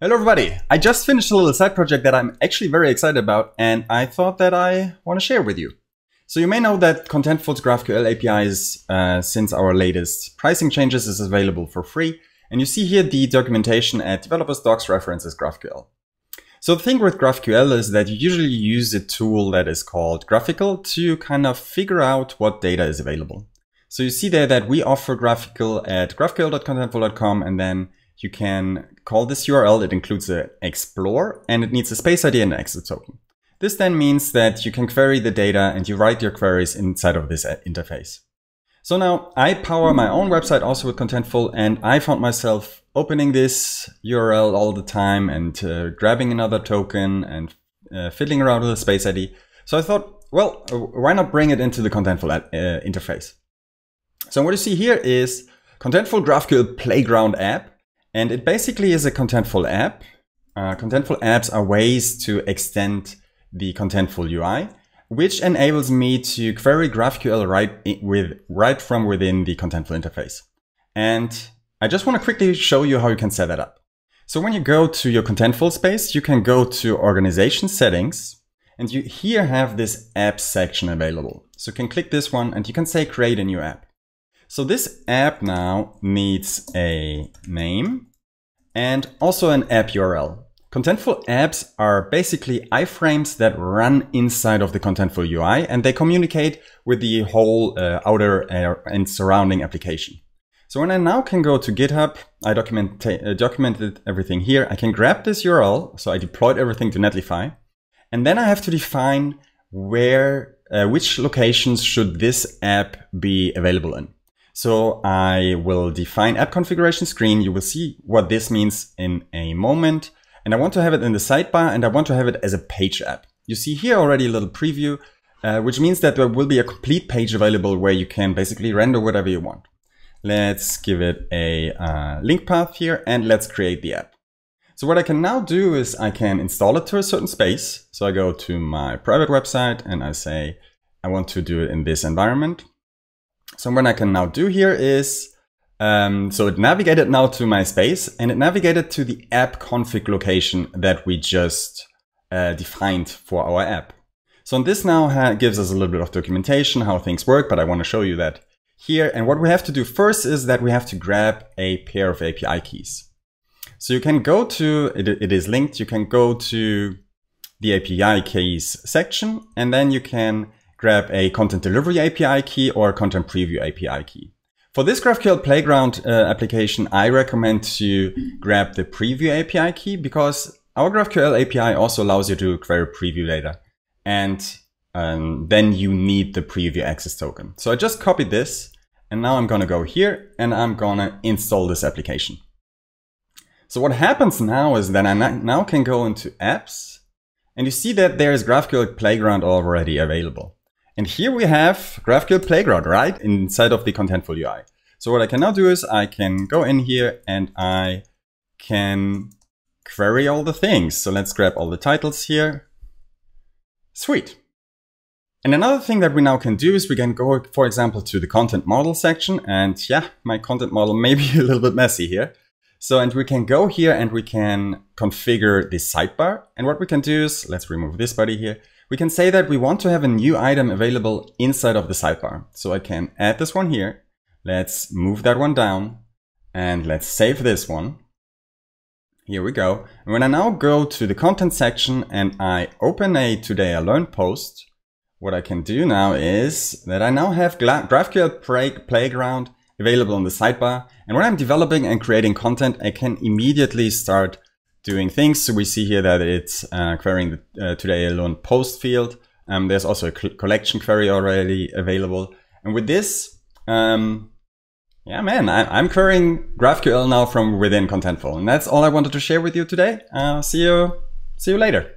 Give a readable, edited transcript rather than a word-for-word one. Hello everybody! I just finished a little side project that I'm actually very excited about, and I thought that I want to share with you. So you may know that Contentful's GraphQL APIs, since our latest pricing changes, is available for free. And you see here the documentation at developers docs references GraphQL. So the thing with GraphQL is that you usually use a tool that is called GraphiQL to kind of figure out what data is available. So you see there that we offer GraphiQL at graphql.contentful.com, and then you can call this URL. It includes an explore, and it needs a space ID and an exit token. This then means that you can query the data and you write your queries inside of this interface. So now I power my own website also with Contentful, and I found myself opening this URL all the time and grabbing another token and fiddling around with the space ID. So I thought, well, why not bring it into the Contentful interface? So what you see here is Contentful GraphQL Playground app. And it basically is a Contentful app. Contentful apps are ways to extend the Contentful UI, which enables me to query GraphQL right from within the Contentful interface. And I just want to quickly show you how you can set that up. So when you go to your Contentful space, you can go to Organization Settings, and you here have this app section available. So you can click this one, and you can say Create a new app. So this app now needs a name and also an app URL. Contentful apps are basically iframes that run inside of the Contentful UI, and they communicate with the whole outer and surrounding application. So when I now can go to GitHub, I documented everything here. I can grab this URL. So I deployed everything to Netlify, and then I have to define where, which locations should this app be available in. So I will define app configuration screen. You will see what this means in a moment. And I want to have it in the sidebar, and I want to have it as a page app. You see here already a little preview, which means that there will be a complete page available where you can basically render whatever you want. Let's give it a link path here, and let's create the app. So what I can now do is I can install it to a certain space. So I go to my private website and I say, I want to do it in this environment. So what I can now do here is, so it navigated now to my space, and it navigated to the app config location that we just defined for our app. So this now gives us a little bit of documentation, how things work, but I want to show you that here. And what we have to do first is that we have to grab a pair of API keys. So you can go to, it is linked, you can go to the API keys section, and then you can grab a content delivery API key or a content preview API key. For this GraphQL Playground application, I recommend to grab the preview API key, because our GraphQL API also allows you to query preview data. And then you need the preview access token. So I just copied this, and now I'm going to go here and I'm going to install this application. So what happens now is that I now can go into apps, and you see that there is GraphQL Playground already available. And here we have GraphQL Playground right inside of the Contentful UI. So what I can now do is I can go in here and I can query all the things. So let's grab all the titles here. Sweet. And another thing that we now can do is we can go, for example, to the content model section. And yeah, my content model may be a little bit messy here. So, and we can go here and we can configure the sidebar. And what we can do is, let's remove this body here. We can say that we want to have a new item available inside of the sidebar. So I can add this one here. Let's move that one down and let's save this one. Here we go. And when I now go to the content section and I open a Today I Learned post, what I can do now is that I now have GraphQL Playground available on the sidebar. And when I'm developing and creating content, I can immediately start doing things. So we see here that it's querying the Today I Learned post field. There's also a collection query already available. And with this, yeah, man, I'm querying GraphQL now from within Contentful. And that's all I wanted to share with you today. See you later.